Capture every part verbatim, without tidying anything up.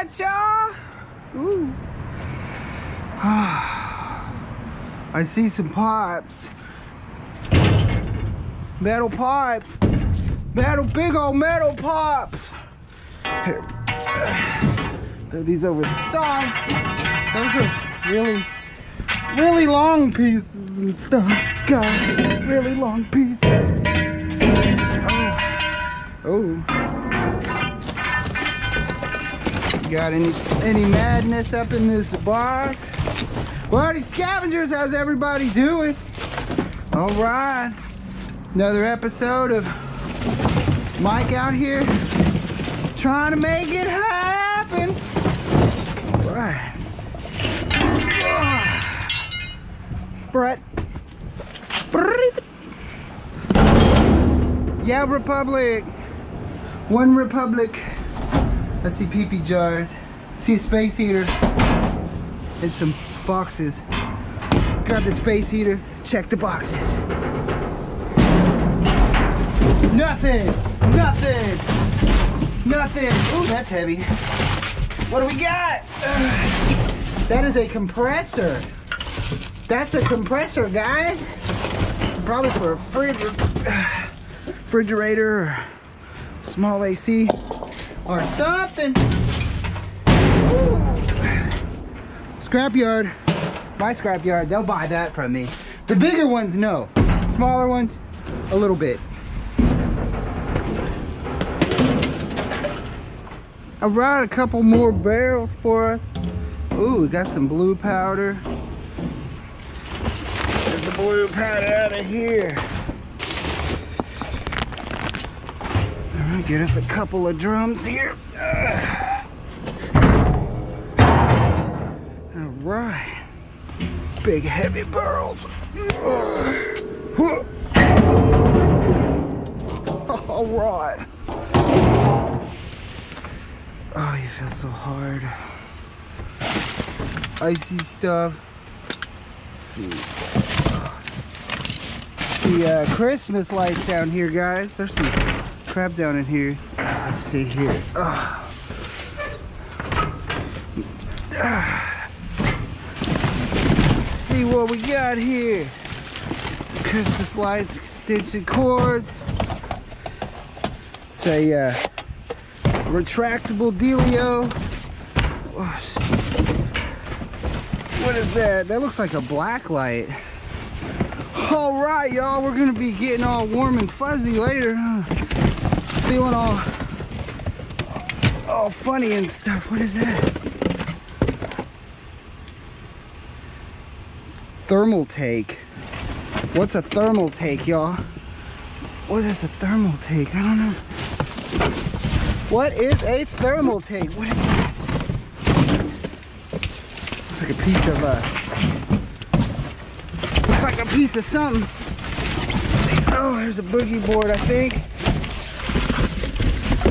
hot, y'all. Ooh. I see some pipes. Metal pipes. Metal, big old metal pipes. Here. Throw these over the side. Those are really, really long pieces and stuff. God, really long pieces. Oh. Oh. Got any, any madness up in this box? Well, howdy scavengers, how's everybody doing? All right. Another episode of Mike out here trying to make it happen. All right. Brett. Yeah, Republic. One Republic. I see pee-pee jars. I see a space heater. And some boxes. Grab the space heater. Check the boxes. Nothing. Nothing. Nothing. Ooh, that's heavy. What do we got? Uh, that is a compressor. That's a compressor, guys. Probably for a fridge, refrigerator, or small A C, or something. Ooh. Scrapyard, my scrapyard, they'll buy that from me. The bigger ones, no. Smaller ones, a little bit. I brought a couple more barrels for us. Ooh, we got some blue powder. There's the blue powder out of here. All right, get us a couple of drums here. Ugh. All right, big heavy barrels. Ugh. All right. Oh, you feel so hard. Icy stuff. Let's see. The uh, Christmas lights down here, guys. There's some crap down in here. Uh, let's see here. Uh. Uh. Let's see what we got here. Some Christmas lights, extension cords. It's a uh, retractable dealio. Oh, what is that? That looks like a black light. All right, y'all, we're gonna be getting all warm and fuzzy later. Huh? Feeling all, all funny and stuff. What is that? Thermaltake. What's a Thermaltake, y'all? What is a Thermaltake? I don't know. What is a Thermaltake? What is that? Looks like a piece of uh, Looks like a piece of something. Oh, there's a boogie board, I think.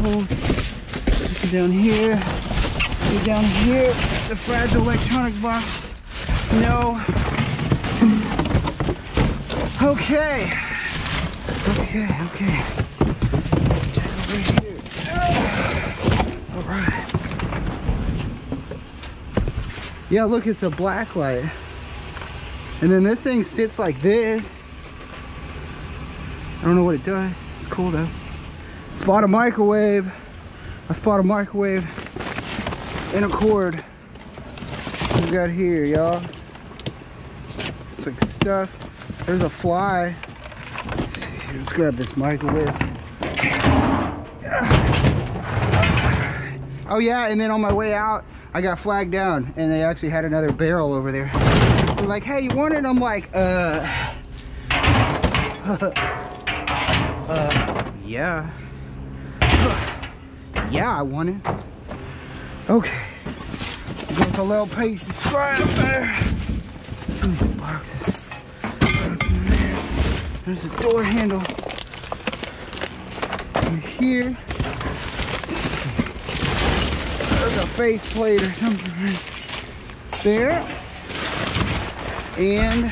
Oh, down here. Down here. The fragile electronic box. No. Okay. Okay, okay. Check over here. Oh. All right. Yeah, look, it's a black light. And then this thing sits like this. I don't know what it does. It's cool though. Spot a microwave. I spot a microwave and a cord. What we got here, y'all? It's like stuff. There's a fly. Let's, see, let's grab this microwave. Oh yeah, and then on my way out, I got flagged down and they actually had another barrel over there. Like, hey, you want it? I'm like, uh, uh, yeah, yeah, I want it. Okay, got a little piece of scrap there. These boxes. There's a door handle right here. There's a face plate or something right there. And I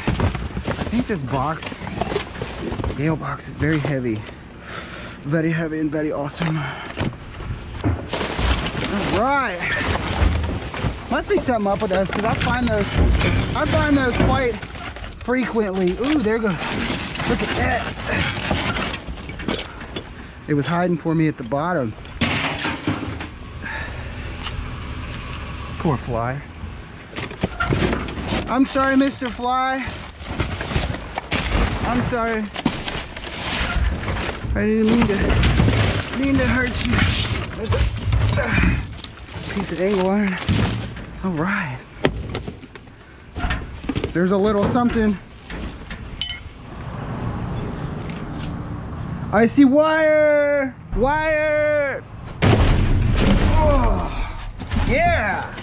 think this box, this Yale box, is very heavy. Very heavy and very awesome. All right. Must be something up with us, because I find those, I find those quite frequently. Ooh, there goes. Look at that. It was hiding for me at the bottom. Poor fly. I'm sorry, Mister Fly. I'm sorry. I didn't mean to, mean to hurt you. There's a uh, piece of angle iron. All right. There's a little something. I see wire, wire. Oh, yeah.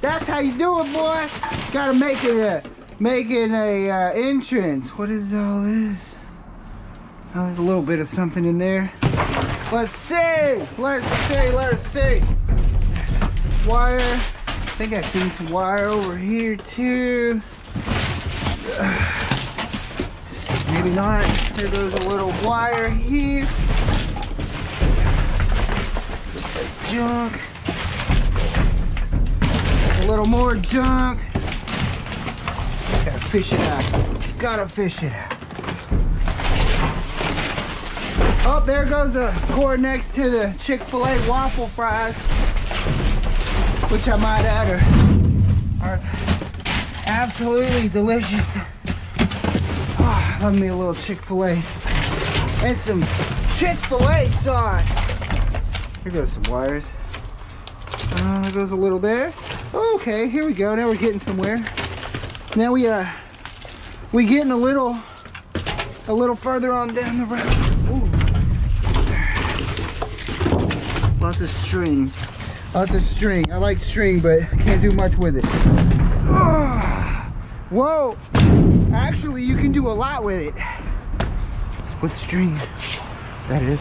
That's how you do it, boy. Gotta make it a, making a uh, entrance. What is all this? Oh, there's a little bit of something in there. Let's see. Let's see. Let's see. There's wire. I think I seen some wire over here too. Maybe not. There goes a little wire here. Looks like junk. A little more junk. Gotta fish it out. Gotta fish it out. Oh, there goes a cord next to the Chick-fil-A waffle fries, which I might add are, are absolutely delicious. Oh, love me a little Chick-fil-A and some Chick-fil-A sauce. Here goes some wires. Uh, there goes a little there. Okay, here we go. Now we're getting somewhere. Now we uh we getting a little a little further on down the road. Ooh. Lots of string. Lots of string. I like string, but can't do much with it. Oh. Whoa! Actually, you can do a lot with it. It's with string. That is.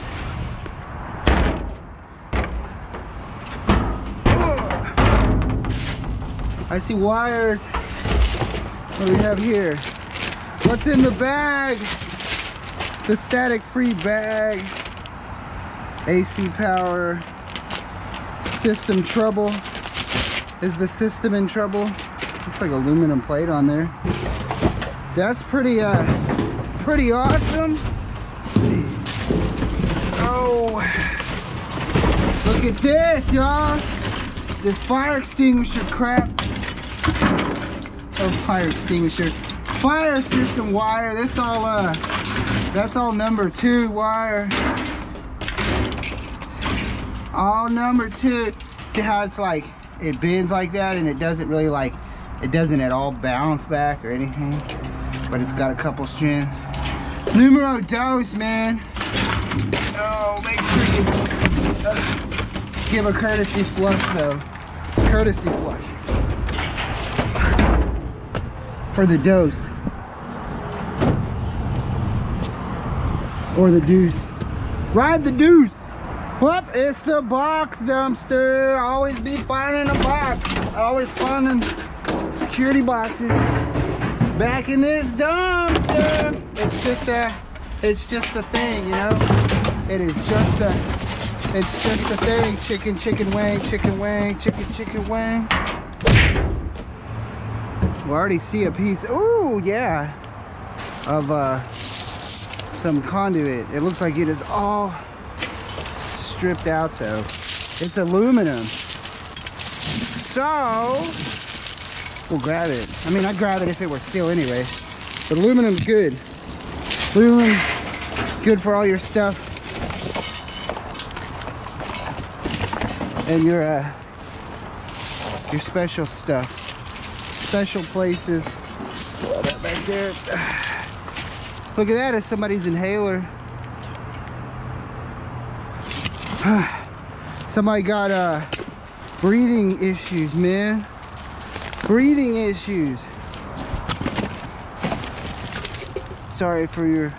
I see wires. What do we have here? What's in the bag? The static free bag. A C power. System trouble. Is the system in trouble? Looks like aluminum plate on there. That's pretty uh pretty awesome. Let's see. Oh, look at this, y'all. This fire extinguisher crap. Oh, fire extinguisher. Fire system wire. That's all, uh, that's all number two wire. All number two. See how it's like, it bends like that and it doesn't really like, it doesn't at all bounce back or anything. But it's got a couple strands. Numero dos, man. Oh, make sure you uh, give a courtesy flush though. Courtesy flush. For the dose or the deuce, ride the deuce. Whoop, it's the box dumpster. Always be finding a box, always finding security boxes back in this dumpster. It's just a, it's just a thing, you know. It is just a, it's just a thing. Chicken, chicken wing, chicken wing, chicken, chicken wing. We already see a piece, ooh, yeah, of uh, some conduit. It looks like it is all stripped out though. It's aluminum. So, we'll grab it. I mean, I'd grab it if it were steel anyway. But aluminum's good. Aluminum's good for all your stuff. And your, uh, your special stuff. Special places. Oh, that back there. Look at that, it's somebody's inhaler. Somebody got uh, breathing issues, man. Breathing issues. Sorry for your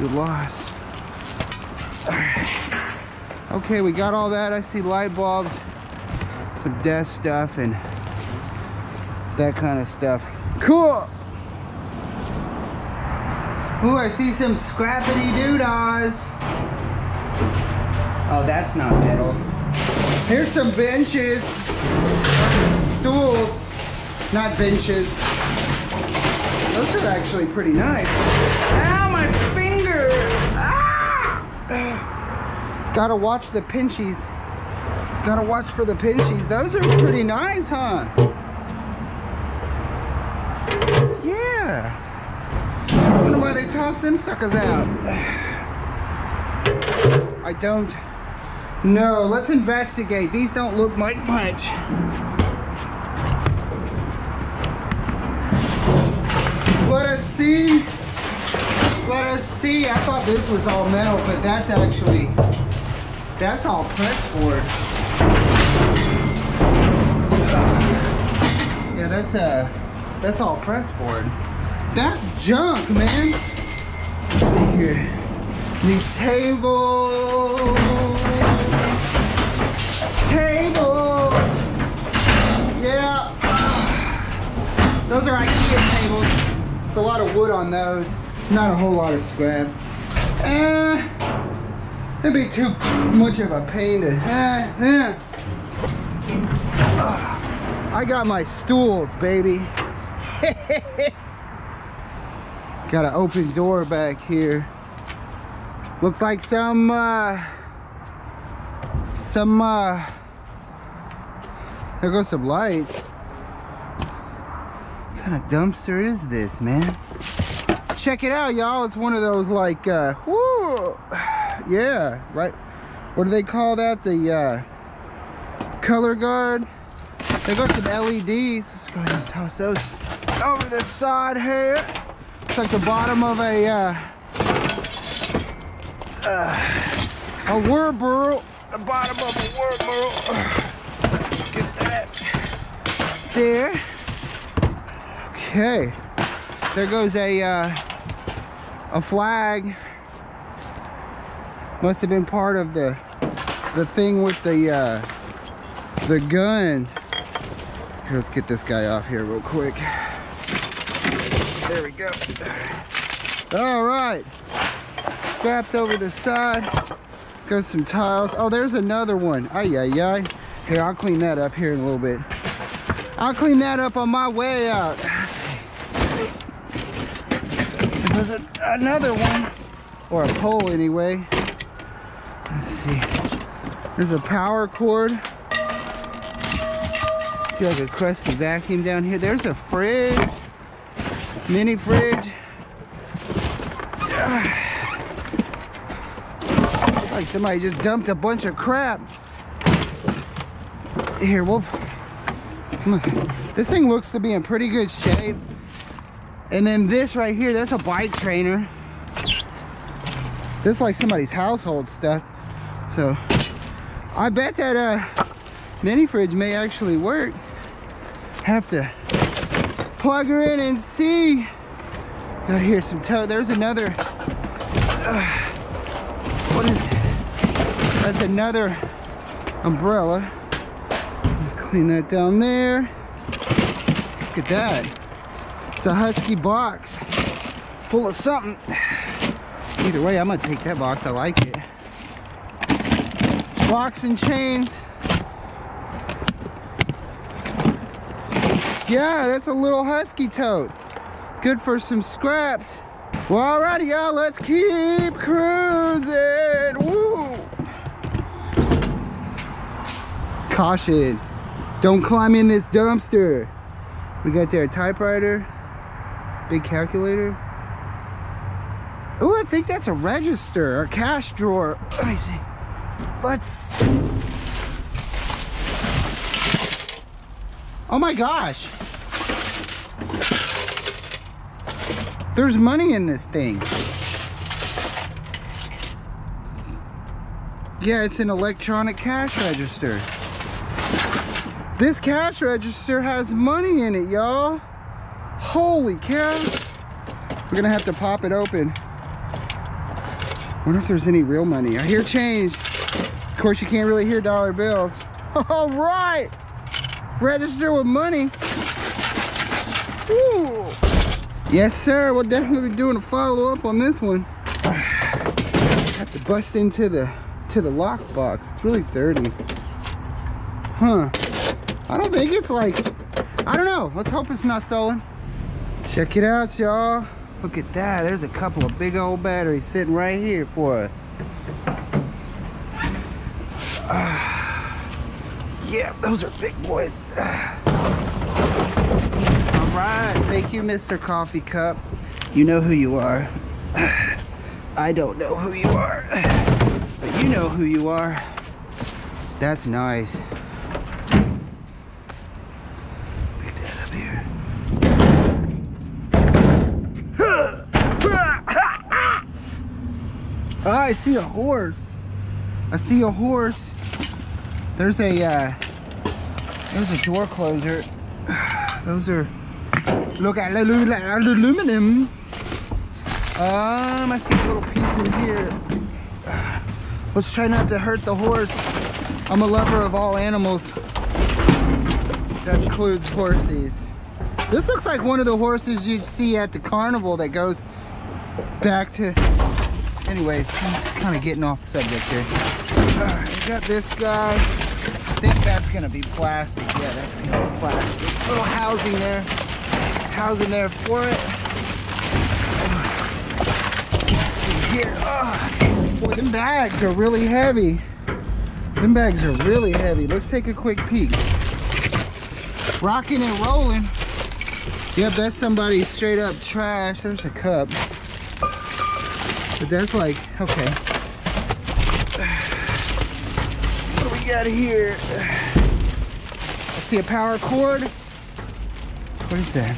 your loss. All right. Okay, we got all that. I see light bulbs, some desk stuff, and that kind of stuff. Cool. Ooh, I see some scrappity doodahs. Oh, that's not metal. Here's some benches. stools, not benches. Those are actually pretty nice. Ow, my finger! Ah! Gotta watch the pinchies. Gotta watch for the pinchies. Those are pretty nice, huh? Yeah. I wonder why they toss them suckers out. I don't know. Let's investigate. These don't look like much. Let us see. Let us see. I thought this was all metal, but that's actually, that's all press board. Yeah, that's a, that's all press board. That's junk, man. Let's see here. These tables. Tables. Yeah. Those are IKEA tables. It's a lot of wood on those, not a whole lot of scrap. Uh, it'd be too much of a pain to. Uh, uh. Uh, I got my stools, baby. Got an open door back here. Looks like some, uh, some, uh, there goes some lights. What kind of dumpster is this, man? Check it out, y'all. It's one of those like, uh, whoo, yeah, right. What do they call that? The uh, color guard. They got some L E Ds. Let's go ahead and toss those over the side here. It's like the bottom of a uh, uh, a worm burrow. The bottom of a worm burrow. Get that there. Okay, there goes a uh, a flag. Must have been part of the the thing with the uh, the gun. Here, let's get this guy off here real quick. There we go. All right, scraps over the side. Goes some tiles. Oh, there's another one. Ay ay ay. Here, I'll clean that up here in a little bit. I'll clean that up on my way out. There's a, another one, or a pole anyway. Let's see. There's a power cord. See, like a crusty vacuum down here. There's a fridge, mini fridge. It's like somebody just dumped a bunch of crap. Here, we'll. This thing looks to be in pretty good shape. And then this right here, that's a bike trainer. This is like somebody's household stuff. So I bet that uh, mini fridge may actually work. Have to plug her in and see. Got here some tow. There's another, uh, what is this? That's another umbrella. Let's clean that down there. Look at that. It's a husky box full of something. Either way, I'm gonna take that box. I like it. Locks and chains. Yeah, that's a little husky tote. Good for some scraps. Well, alrighty, y'all. Let's keep cruising. Woo! Caution! Don't climb in this dumpster. We got there a typewriter. Big calculator. Oh, I think that's a register or cash drawer. Let me see. Let's. Oh my gosh. There's money in this thing. Yeah, it's an electronic cash register. This cash register has money in it, y'all. Holy cow. We're gonna have to pop it open. Wonder if there's any real money. I hear change. Of course, you can't really hear dollar bills. All right. Register with money. Ooh. Yes, sir. We'll definitely be doing a follow-up on this one. I have to bust into the to the lockbox. It's really dirty. Huh. I don't think it's like, I don't know. Let's hope it's not stolen. Check it out, y'all. Look at that. There's a couple of big old batteries sitting right here for us. Uh, yeah, those are big boys. Uh. All right. Thank you, Mister Coffee Cup. You know who you are. Uh, I don't know who you are. But you know who you are. That's nice. Pick that up here. Oh, I see a horse. I see a horse. There's a uh, there's a door closer. Those are look at aluminum. Um, I see a little piece in here. Let's try not to hurt the horse. I'm a lover of all animals. That includes horses. This looks like one of the horses you'd see at the carnival that goes back to... Anyways, I'm just kind of getting off the subject here. Alright, we got this guy. I think that's going to be plastic. Yeah, that's going to be plastic. A little housing there. Housing there for it. Let's see here. Oh, boy, them bags are really heavy. Them bags are really heavy. Let's take a quick peek. Rocking and rolling. Yep, that's somebody's straight up trash. There's a cup. But that's like, okay. What do we got here? I see a power cord. What is that?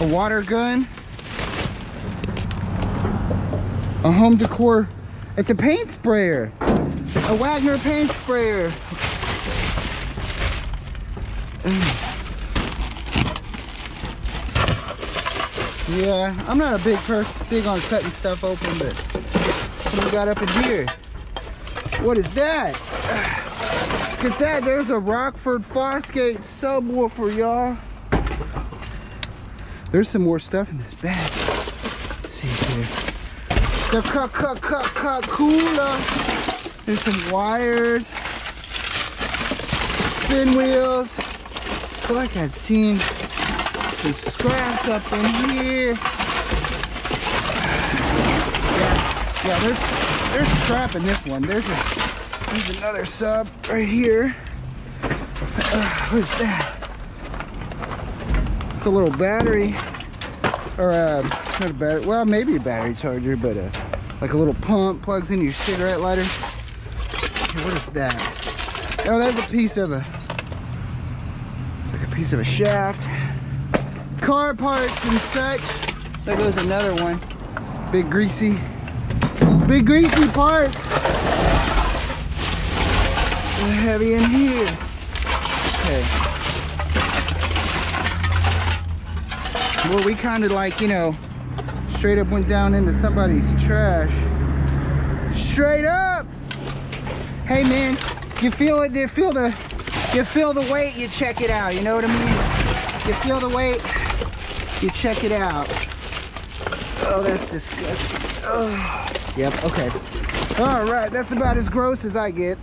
A water gun. A home decor. It's a paint sprayer. A Wagner paint sprayer. Yeah, I'm not a big person, big on cutting stuff open, but what do we got up in here? What is that? Look at that, there's a Rockford Fosgate subwoofer, y'all. There's some more stuff in this bag. Let's see here. The cup, cup, cup, cup, cooler. There's some wires, spin wheels. I feel like I'd seen some scraps up in here. Yeah, yeah, there's there's scrap in this one. There's a there's another sub right here. Uh, what is that? It's a little battery, or uh, not a battery. Well, maybe a battery charger, but uh, like a little pump plugs into your cigarette lighter. What is that? Oh, there's a piece of a, it's like a piece of a shaft. Car parts and such. There goes another one. Big greasy, big greasy parts. They're heavy in here. Okay. Well, we kind of like, you know, straight up went down into somebody's trash. Straight up. Hey man, you feel it, you feel the you feel the weight, you check it out, you know what I mean? You feel the weight, you check it out. Oh, that's disgusting. Oh. Yep, okay. Alright, that's about as gross as I get.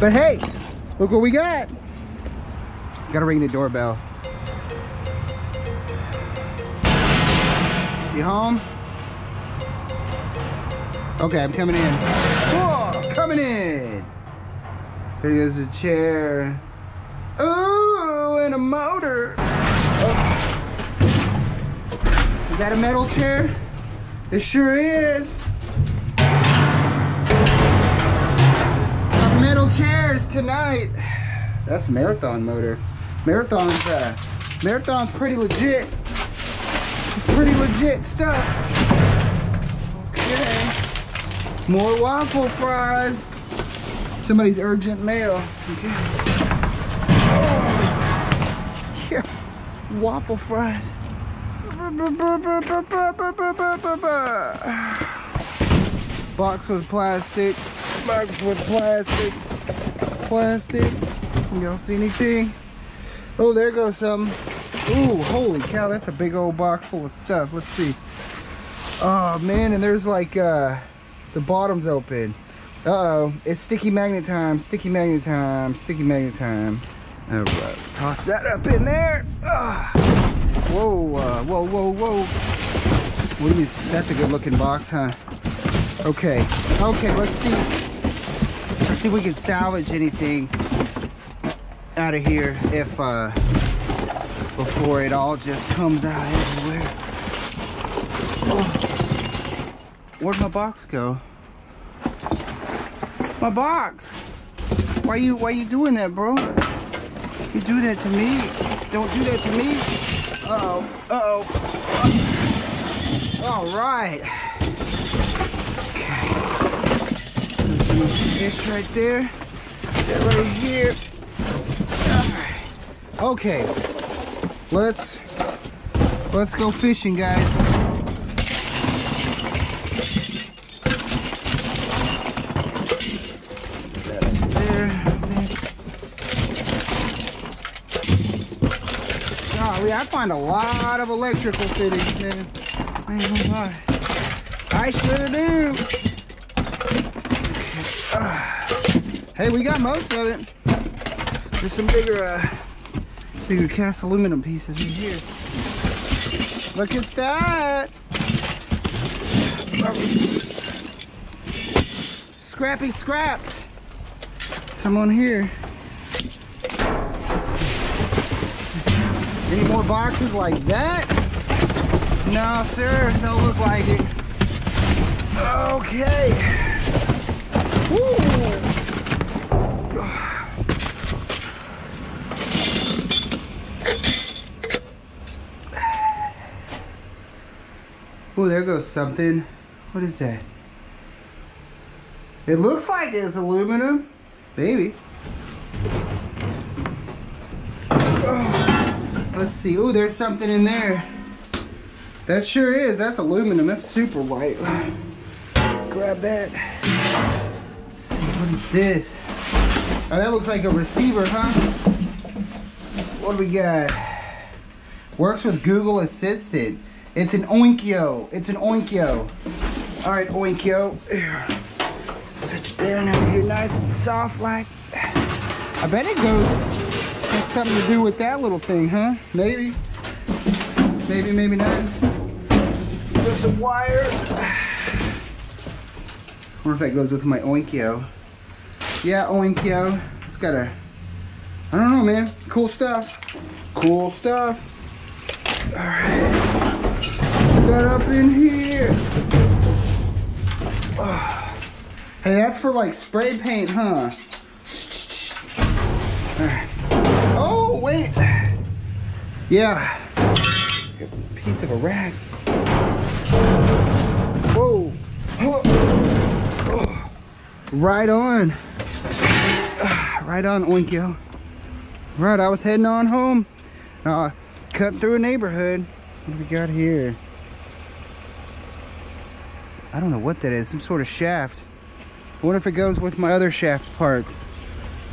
But hey, look what we got. Gotta ring the doorbell. You home? Okay, I'm coming in. Oh, coming in. There goes a chair. Ooh, and a motor. Oh. Is that a metal chair? It sure is. Our metal chairs tonight. That's Marathon motor. Marathon's uh, Marathon's pretty legit. It's pretty legit stuff. More waffle fries. Somebody's urgent mail. Okay. Oh. Yeah. Waffle fries. Box with plastic. Box with plastic. Plastic. Y'all see anything? Oh, there goes some. Ooh, holy cow! That's a big old box full of stuff. Let's see. Oh man, and there's like uh. The bottom's open. Uh-oh, it's sticky magnet time, sticky magnet time, sticky magnet time. All right, toss that up in there. Ugh. Whoa, uh, whoa, whoa, whoa. What is, that's a good looking box, huh? Okay, okay, let's see. Let's see if we can salvage anything out of here if, uh, before it all just comes out everywhere. Oh. Where'd my box go? My box! Why you, why you doing that, bro? You do that to me. Don't do that to me. Uh-oh. Uh-oh. All right. Okay. This right there. That right here. All right. Okay. Let's, let's go fishing, guys. I find a lot of electrical fittings, man. I ain't gonna lie. I sure do. Okay. Uh, hey, we got most of it. There's some bigger, uh, bigger cast aluminum pieces in here. Look at that. Scrappy scraps. Some on here. Any more boxes like that? No, sir, don't look like it. Okay. Woo. Ooh, there goes something. What is that? It looks like it's aluminum. Maybe. Let's see. Oh, there's something in there. That sure is. That's aluminum. That's super light. Grab that. Let's see. What is this? Oh, that looks like a receiver, huh? What do we got? Works with Google Assistant. It's an Onkyo. It's an Onkyo. All right, Onkyo. Here. Sit you down over here nice and soft like. I bet it goes... That's something to do with that little thing, huh? Maybe. Maybe, maybe not. There's some wires. I wonder if that goes with my Onkyo. Yeah, Onkyo. It's got a... I don't know, man. Cool stuff. Cool stuff. Alright. Got up in here. Oh. Hey, that's for like spray paint, huh? Alright. Oh, wait. Yeah. Got a piece of a rag. Whoa. Oh. Oh. Right on. Right on, Onkyo. Right, I was heading on home. Uh, cut through a neighborhood. What do we got here? I don't know what that is. Some sort of shaft. I wonder if it goes with my other shaft parts.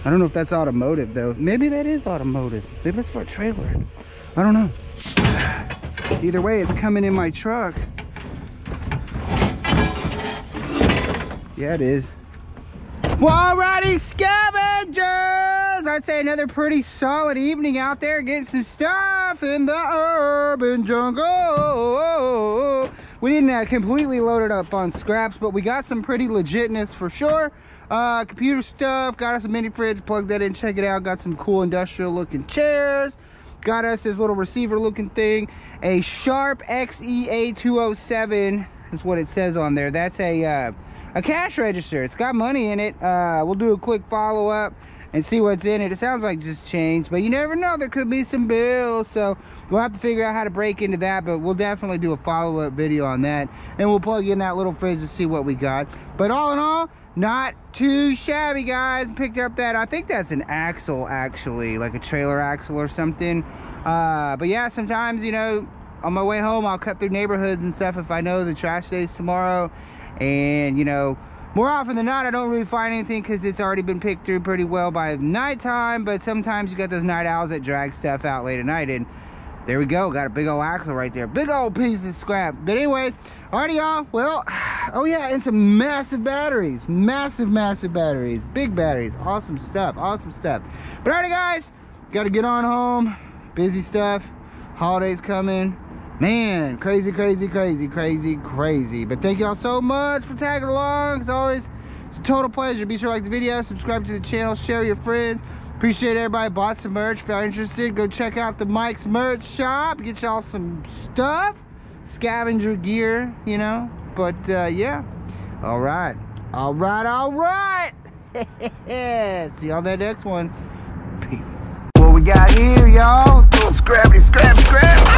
I don't know if that's automotive though. Maybe that is automotive. Maybe that's for a trailer. I don't know. Either way, it's coming in my truck. Yeah, it is. Well, alrighty, scavengers! I'd say another pretty solid evening out there getting some stuff in the urban jungle. We didn't uh, completely load it up on scraps, but we got some pretty legitness for sure. Uh, computer stuff, got us a mini fridge, plugged that in, check it out. Got some cool industrial looking chairs. Got us this little receiver looking thing. A Sharp X E A two oh seven is what it says on there. That's a, uh, a cash register. It's got money in it. Uh, we'll do a quick follow up and see what's in it. It sounds like just change, but you never know, there could be some bills, so we'll have to figure out how to break into that, but we'll definitely do a follow-up video on that, and we'll plug in that little fridge to see what we got. But all in all, not too shabby, guys. Picked up that, I think that's an axle, actually, like a trailer axle or something. Uh, but yeah, sometimes, you know, on my way home, I'll cut through neighborhoods and stuff if I know the trash day's tomorrow, and, you know, more often than not, I don't really find anything because it's already been picked through pretty well by nighttime, but sometimes you got those night owls that drag stuff out late at night, and There we go, got a big old axle right there. Big old piece of scrap. But anyways, alright y'all, well, oh yeah, and some massive batteries. Massive, massive batteries. Big batteries. Awesome stuff, awesome stuff. But alright guys, got to get on home. Busy stuff. Holidays coming. Man, crazy, crazy, crazy, crazy, crazy. But thank y'all so much for tagging along. As always, it's a total pleasure. Be sure to like the video, subscribe to the channel, share with your friends. Appreciate everybody bought some merch. If y'all interested, go check out the Mike's merch shop. Get y'all some stuff. Scavenger gear, you know. But, uh, yeah. All right. All right, all right. See y'all in that next one. Peace. What we got here, y'all? Scrappy, scrap, scrap.